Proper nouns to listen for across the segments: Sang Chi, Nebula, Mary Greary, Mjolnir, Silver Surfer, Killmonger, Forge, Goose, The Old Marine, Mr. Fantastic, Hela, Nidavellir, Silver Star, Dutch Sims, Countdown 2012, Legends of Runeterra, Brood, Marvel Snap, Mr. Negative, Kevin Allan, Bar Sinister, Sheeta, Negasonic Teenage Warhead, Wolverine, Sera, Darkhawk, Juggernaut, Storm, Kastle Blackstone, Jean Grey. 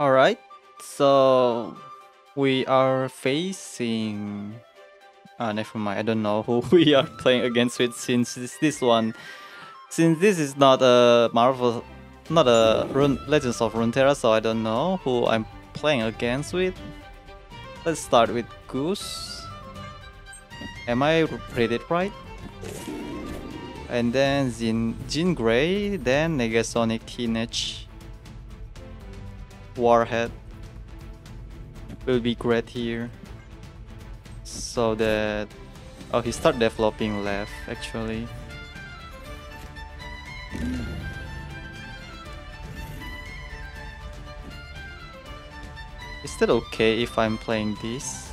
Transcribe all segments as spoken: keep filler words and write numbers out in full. Alright, so we are facing... Ah, never mind, I don't know who we are playing against with since it's this one. Since this is not a Marvel, not a Rune, Legends of Runeterra, so I don't know who I'm playing against with. Let's start with Goose. Am I read it right? And then Jean Grey, then Negasonic Teenage Warhead will be great here. So that... oh, he start developing left actually. Is that okay if I'm playing this?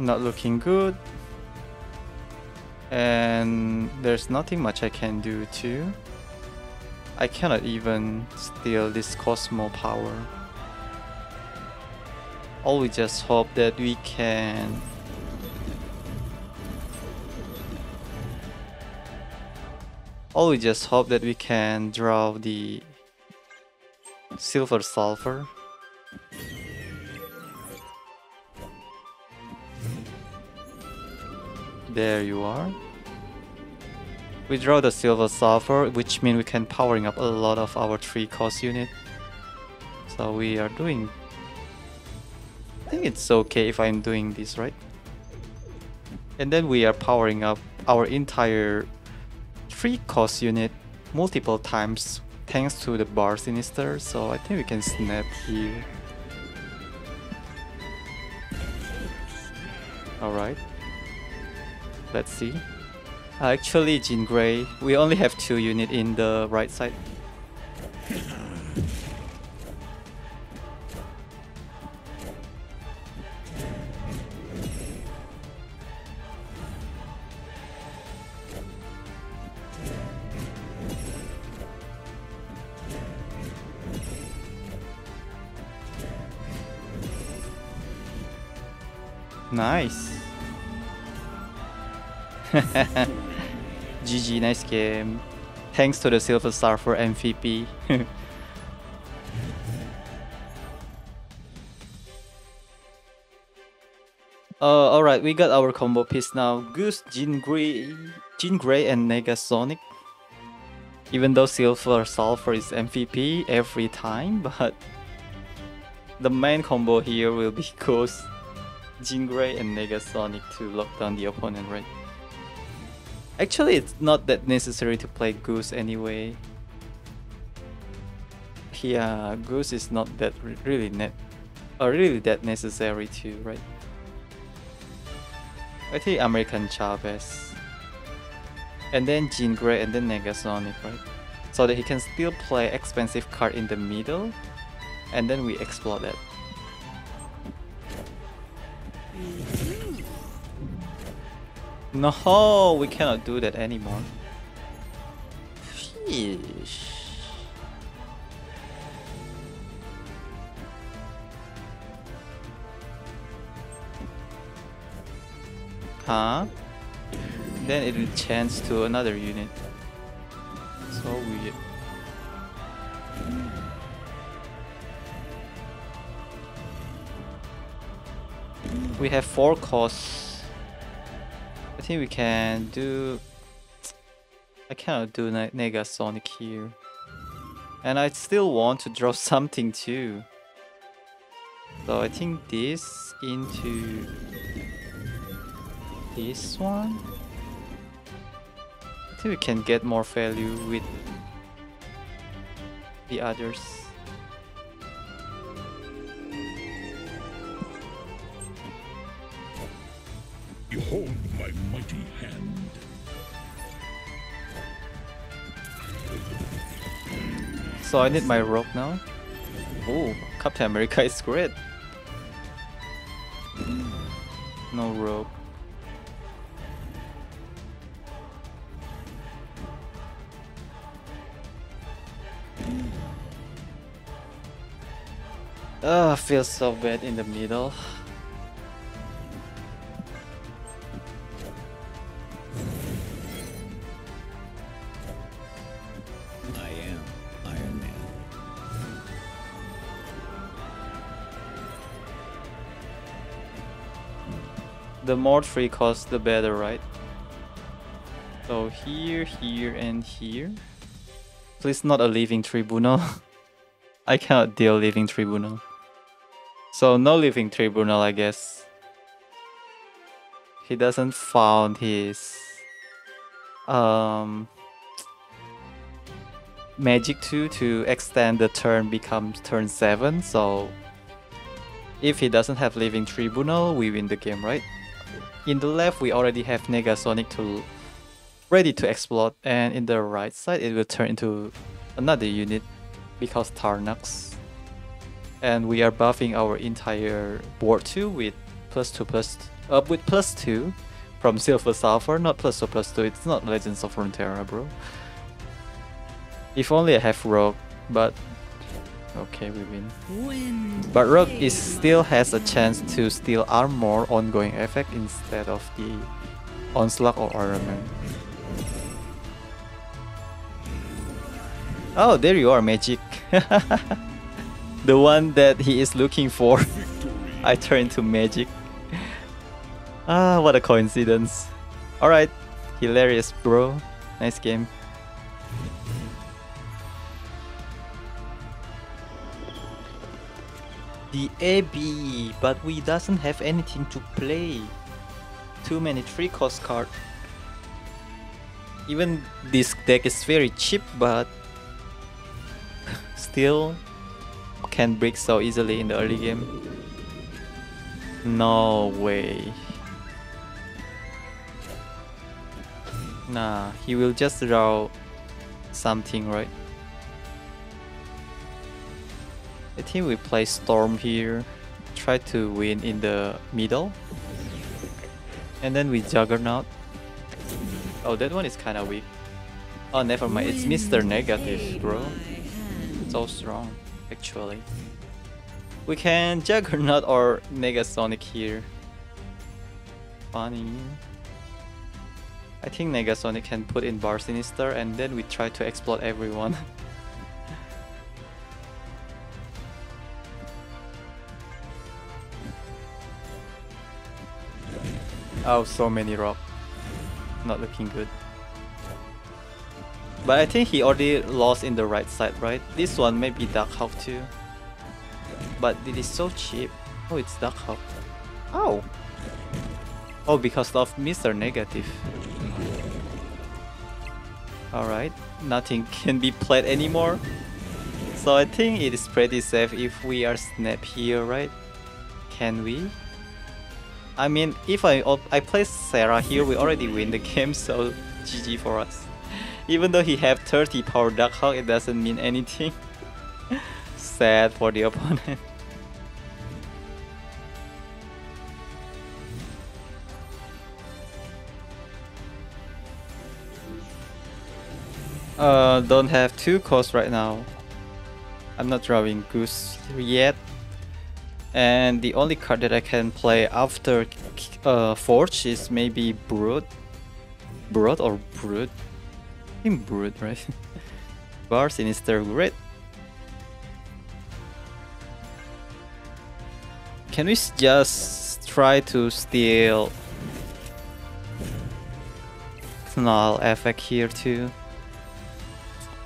Not looking good. And there's nothing much I can do too. I cannot even steal this Cosmo power. All we just hope that we can All we just hope that we can draw the Silver Surfer. There you are. We draw the Silver Surfer, which means we can powering up a lot of our three cost unit. So we are doing... I think it's okay if I'm doing this, right? And then we are powering up our entire three cost unit multiple times thanks to the Bar Sinister, so I think we can snap here. Alright. Let's see. Uh, actually, Jean Grey, we only have two units in the right side. Nice. G G, nice game. Thanks to the Silver Star for M V P. uh, Alright, we got our combo piece now. Goose, Jean Grey, Jean Grey and Negasonic. Even though Silver Surfer is M V P every time, but the main combo here will be Goose, Jean Grey and Negasonic to lock down the opponent, right? Actually, it's not that necessary to play Goose anyway. Yeah, Goose is not that re really net, or really that necessary too, right? I think American Chavez, and then Jean Grey, and then Negasonic, right? So that he can still play expensive card in the middle, and then we explore that. No, we cannot do that anymore. Fish. Huh? Then it will change to another unit. So weird. We have four costs. I think we can do... I cannot do ne Negasonic here. And I still want to draw something too. So I think this into... this one? I think we can get more value with the others. Behold my mighty hand. So I need my rope now. Oh, Captain America is great. No rope. Oh, feels so bad in the middle. I am Iron Man. The more three costs, the better, right? So here, here, and here. Please not a Living Tribunal. I cannot deal Living Tribunal. So no Living Tribunal, I guess. He doesn't found his um, Magic two to extend the turn becomes turn seven. So if he doesn't have Living Tribunal, we win the game, right? In the left, we already have Negasonic to ready to explode, and in the right side, it will turn into another unit because Tarnax. And we are buffing our entire board two with plus two plus up uh, with plus two from Silver Surfer, not plus two plus two. It's not Legends of Runeterra, bro. If only I have Rogue, but okay, we win. But Rogue is still has a chance to steal armor ongoing effect instead of the Onslaught or Armament. Oh, there you are, Magic. The one that he is looking for. I turned to Magic. Ah, what a coincidence. Alright, hilarious, bro. Nice game. The A B, but we doesn't have anything to play. Too many three cost cards. Even this deck is very cheap, but still can break so easily in the early game. No way. Nah, he will just draw something, right? I think we play Storm here, try to win in the middle, and then we Juggernaut. Oh, that one is kinda weak. Oh, never mind, it's Mister Negative, bro. So strong. Actually, we can Juggernaut or Negasonic here. Funny. I think Negasonic can put in Bar Sinister, and then we try to explode everyone. Oh, so many rock. Not looking good. But I think he already lost in the right side, right? This one may be Darkhawk too. But it is so cheap. Oh, it's Darkhawk. Oh! Oh, because of Mister Negative. Alright, nothing can be played anymore. So I think it is pretty safe if we are snap here, right? Can we? I mean, if I, I play Sera here, we already win the game, so G G for us. Even though he have thirty power Darkhawk, it doesn't mean anything. Sad for the opponent. Uh, don't have two costs right now. I'm not drawing Goose yet. And the only card that I can play after uh, Forge is maybe Brood. Brood or Brood? I think Brood, right? Bar Sinister, great. Can we just try to steal Snarl effect here too?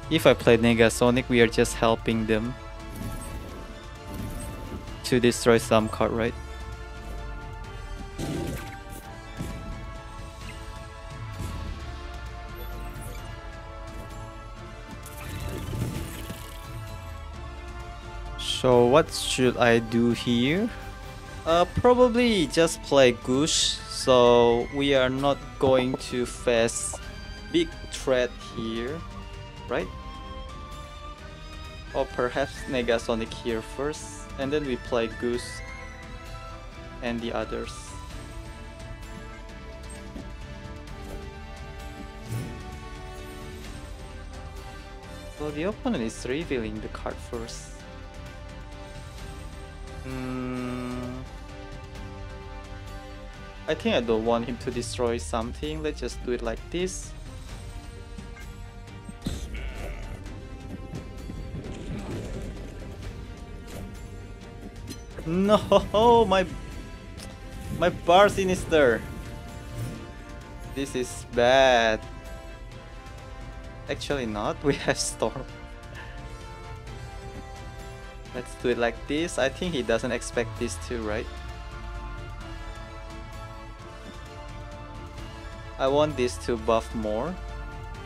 If I play Negasonic, we are just helping them to destroy some card, right? So what should I do here? Uh, probably just play Goose, so we are not going to face big threat here, right? Or perhaps Negasonic here first, and then we play Goose and the others. So the opponent is revealing the card first. Mm, I think I don't want him to destroy something. Let's just do it like this. No, my my Bar Sinister. This is bad. Actually not, we have Storm. Let's do it like this. I think he doesn't expect this too, right? I want this to buff more.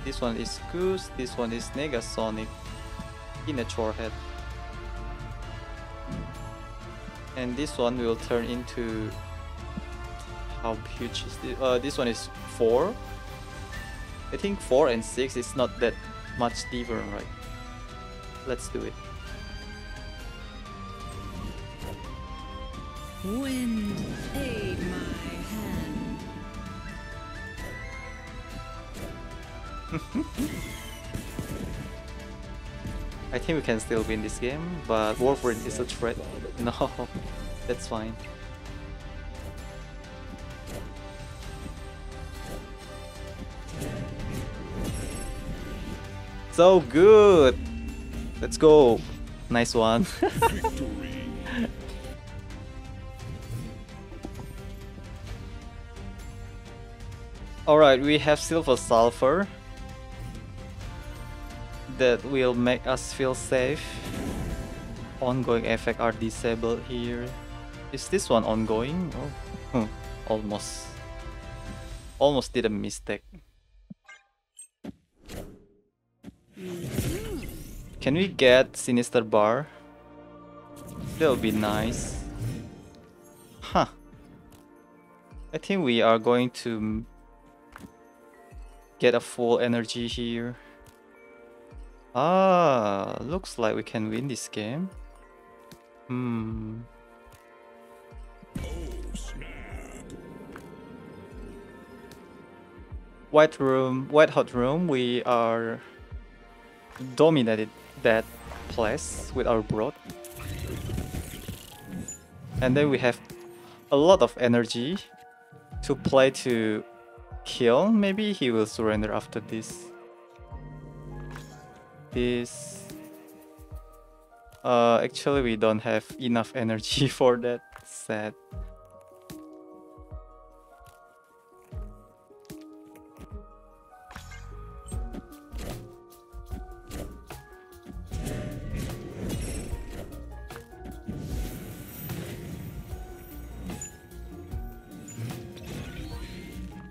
This one is Goose, this one is Negasonic Teenage Warhead. And this one will turn into... How huge is this? Uh, this one is four. I think four and six is not that much different, right? Let's do it. Wind, aid my hand. I think we can still win this game, but Wolverine is a threat. No, that's fine. So good! Let's go! Nice one. Alright, we have Silver Surfer. That will make us feel safe. Ongoing effects are disabled here. Is this one ongoing? Oh. Almost. Almost did a mistake. Can we get Sinister Bar? That'll be nice. Huh. I think we are going to... get a full energy here. Ah, looks like we can win this game. Hmm. White room, white hot room. We are dominated that place with our Brood, and then we have a lot of energy to play to. Kill? Maybe he will surrender after this. This... Uh, actually we don't have enough energy for that. Sad.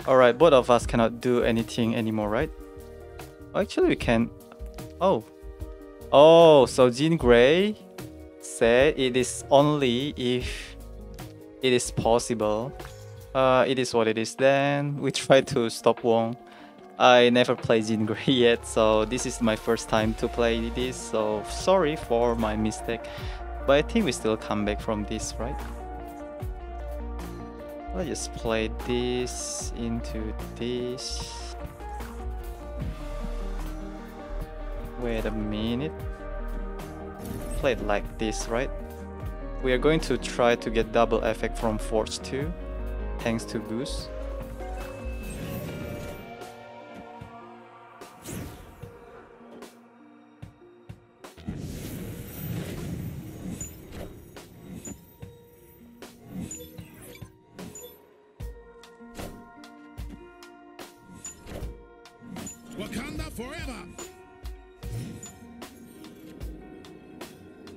Alright, both of us cannot do anything anymore, right? Actually, we can... Oh. Oh, so Jean Grey said it is only if it is possible. Uh, it is what it is then. We try to stop Wong. I never played Jean Grey yet, so this is my first time to play this. So sorry for my mistake. But I think we still come back from this, right? Let's just play this into this. Wait a minute. Play it like this, right? We are going to try to get double effect from Forge too, thanks to Goose.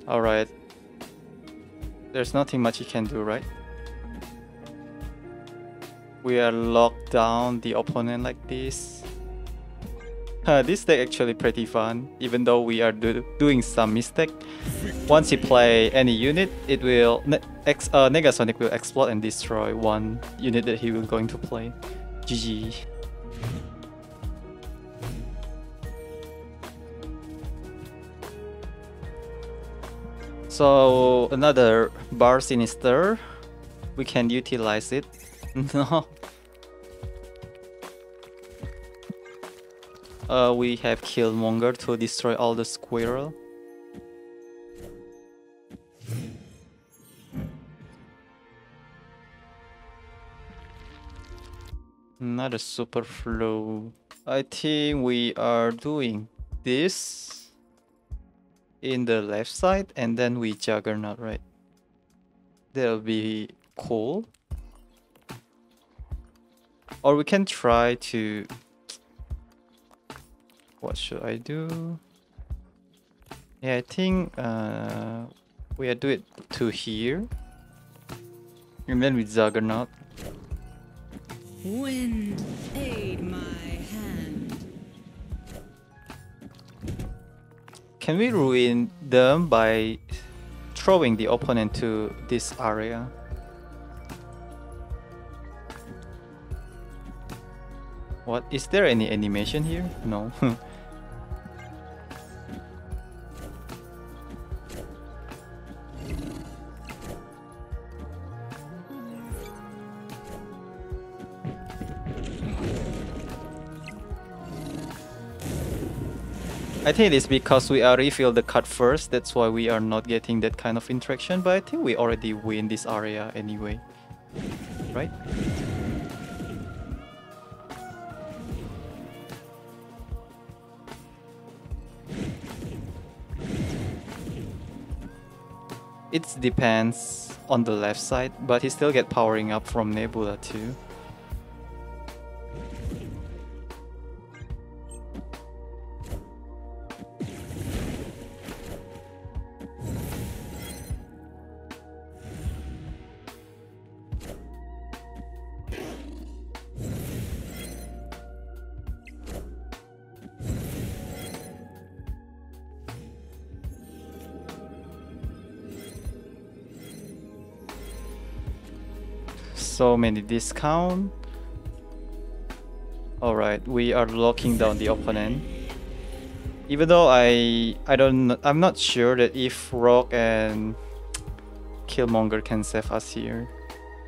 Alright, there's nothing much he can do, right? We are locked down the opponent like this. Uh, this deck actually pretty fun, even though we are do doing some mistake. Once you play any unit, it will ne ex uh, Negasonic will explode and destroy one unit that he will going to play. G G. So another Bar Sinister, we can utilize it. No. Uh, we have Killmonger to destroy all the squirrel. Not a superflow. I think we are doing this in the left side and then we Juggernaut, right? That'll be cool. Or we can try to... What should I do? Yeah, I think uh, we'll do it to here. And then with Juggernaut. Wind, aid my hand. Can we ruin them by throwing the opponent to this area? What? Is there any animation here? No. I think it's because we already filled the cut first, that's why we are not getting that kind of interaction, but I think we already win this area anyway, right? It depends on the left side, but he still get powering up from Nebula too. So many discount. Alright, we are locking down the opponent. Even though I I don't I'm not sure that if Rogue and Killmonger can save us here.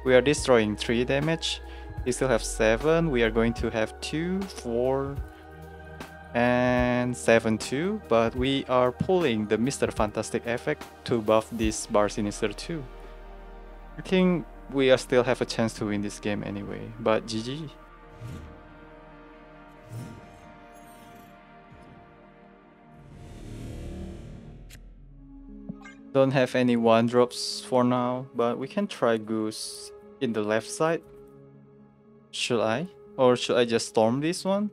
We are destroying three damage. We still have seven. We are going to have two, four, and seven too, but we are pulling the Mister Fantastic effect to buff this Bar Sinister too. I think we are still have a chance to win this game anyway, but G G. Don't have any one drops for now, but we can try Goose in the left side. Should I? Or should I just storm this one?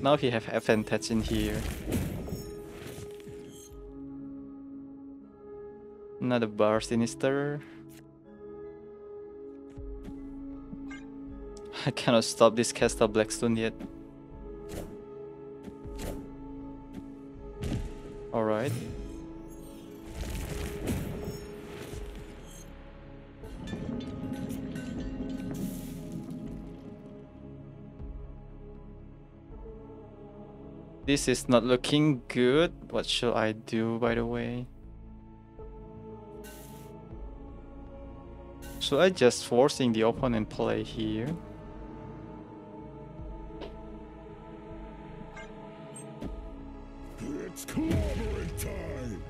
Now he have advantage in here. Another Bar Sinister. I cannot stop this Kastle Blackstone yet. Alright. This is not looking good. What should I do, by the way? So I just forcing the opponent play here. It's collaborate time.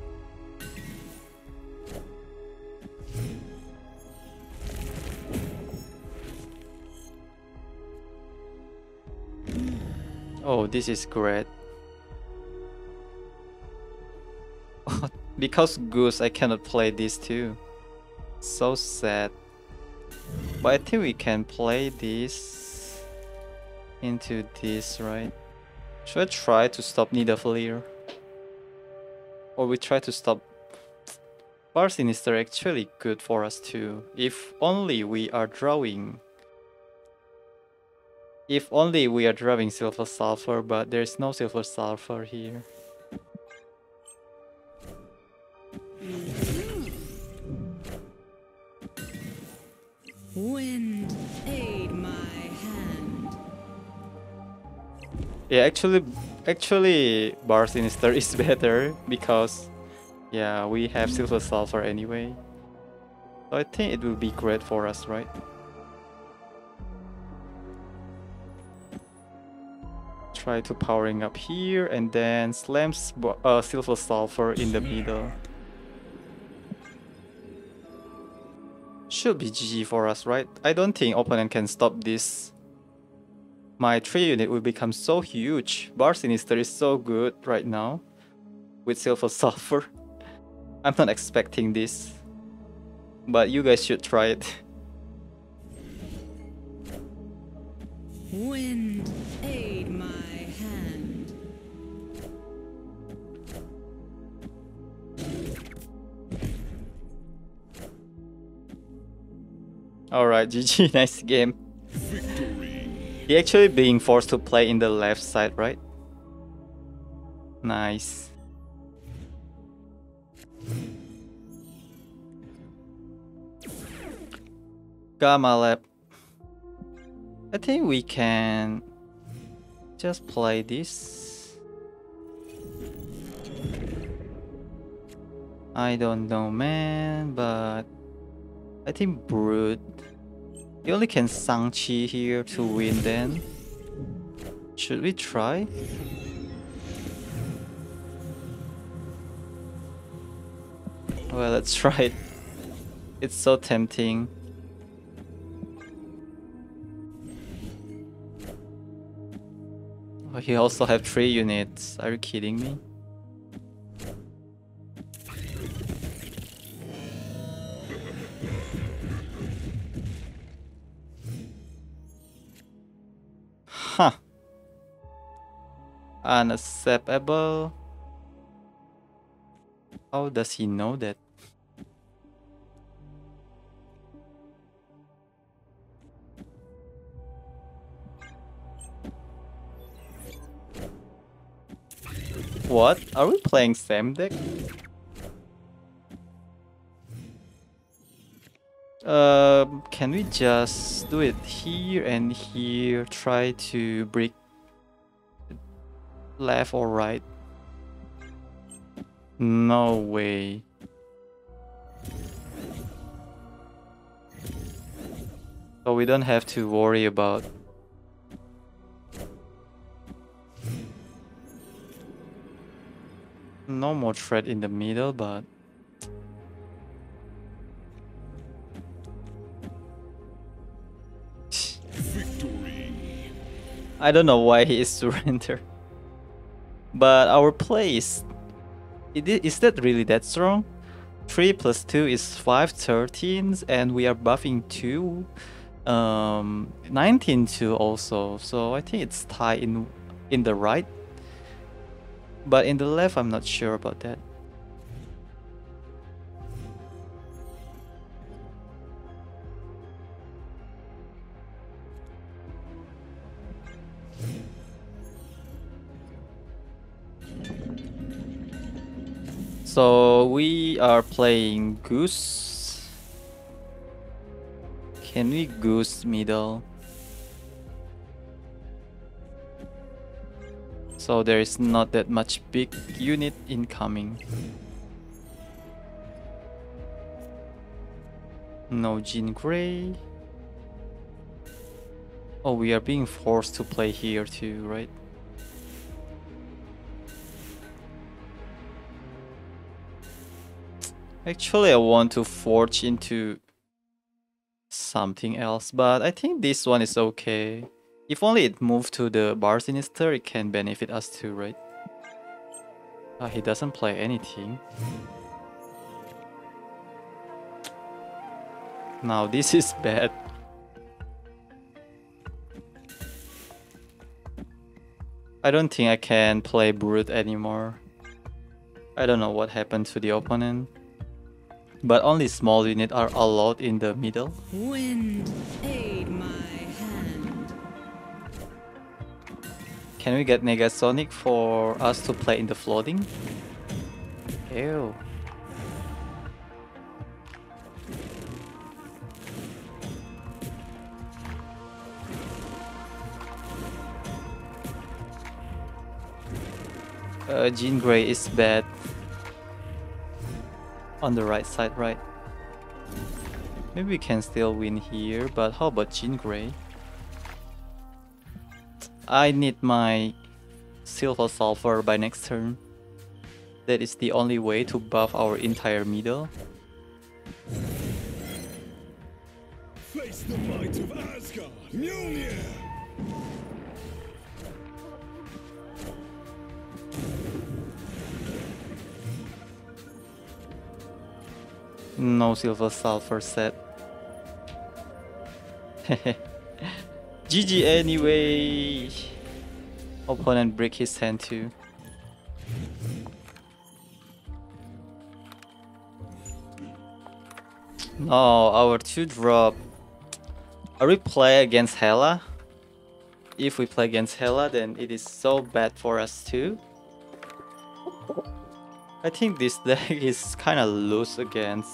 Oh, this is great. Because Goose, I cannot play this too. So sad. But I think we can play this into this, right? Should I try to stop Nidavellir? Or we try to stop... Bar Sinister actually good for us too. If only we are drawing... If only we are drawing Silver Surfer, but there is no Silver Surfer here. Wind, aid my hand. Yeah, actually, actually, Bar Sinister is better because, yeah, we have Silver Surfer anyway. So I think it will be great for us, right? Try to powering up here and then slams uh, Silver Surfer in the middle. Should be G G for us, right? I don't think opponent can stop this. My three unit will become so huge. Bar Sinister is so good right now. With Silver Surfer. I'm not expecting this. But you guys should try it. Wind, aid my hand. Alright, G G, nice game. Victory. He actually being forced to play in the left side, right? Nice. Gamma Lab. I think we can just play this. I don't know, man, but I think Brood. You only can Sang Chi here to win then. Should we try? Well, let's try it. It's so tempting. Oh, he also have three units. Are you kidding me? Huh. Unacceptable. How does he know that? What? Are we playing same deck? Uh, can we just do it here and here? Try to break left or right? No way. So we don't have to worry about... No more threat in the middle, but victory. I don't know why he is surrender. But our play is, is that really that strong? three plus two is five, thirteens, and we are buffing two, um, nineteen two also. So I think it's tied in in the right. But in the left, I'm not sure about that. So we are playing Goose. Can we Goose middle? So there is not that much big unit incoming. No Jean Grey. Oh, we are being forced to play here too, right? Actually, I want to forge into something else, but I think this one is okay. If only it moved to the Bar Sinister, it can benefit us too, right? Oh, he doesn't play anything. Now this is bad. I don't think I can play Brood anymore. I don't know what happened to the opponent. But only small units are allowed in the middle. Wind. Can we get Negasonic for us to play in the floating? Ew. Uh, Jean Grey is bad. On the right side, right? Maybe we can still win here, but how about Jean Grey? I need my Silver Sulfur by next turn. That is the only way to buff our entire middle. The might of Asgard! Mjolnir! No Silver Surfer set. G G anyway. Opponent break his hand too. No, our two drop. Are we play against Hela? If we play against Hela, then it is so bad for us too. I think this deck is kind of loose against.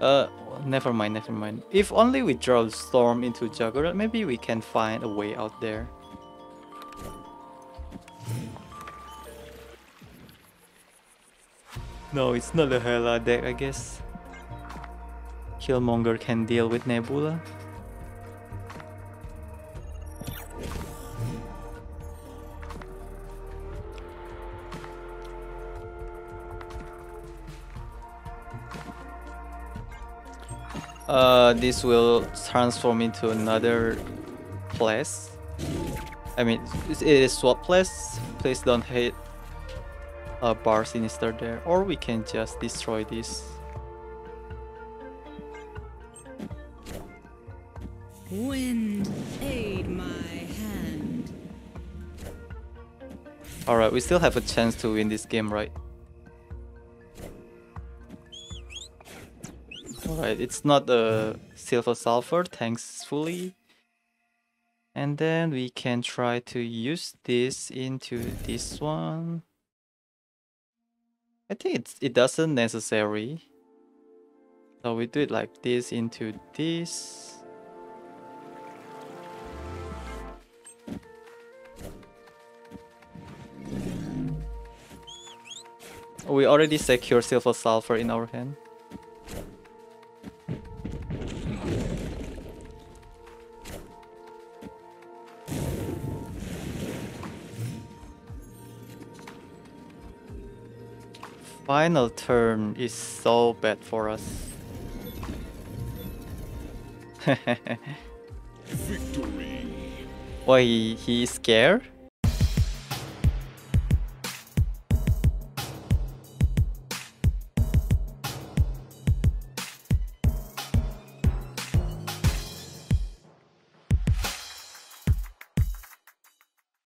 Uh, never mind, never mind. If only we draw Storm into Juggernaut, maybe we can find a way out there. No, it's not a Hela deck, I guess. Killmonger can deal with Nebula. Uh, this will transform into another place. I mean, it is swap place. Please don't hit a Bar Sinister there, or we can just destroy this. Wind, aid my hand. All right, we still have a chance to win this game, right? Alright, it's not a Silver Surfer, thankfully. And then we can try to use this into this one. I think it's, it doesn't necessary. So we do it like this into this. We already secure Silver Surfer in our hand. Final turn is so bad for us. Victory. Why, he is scared?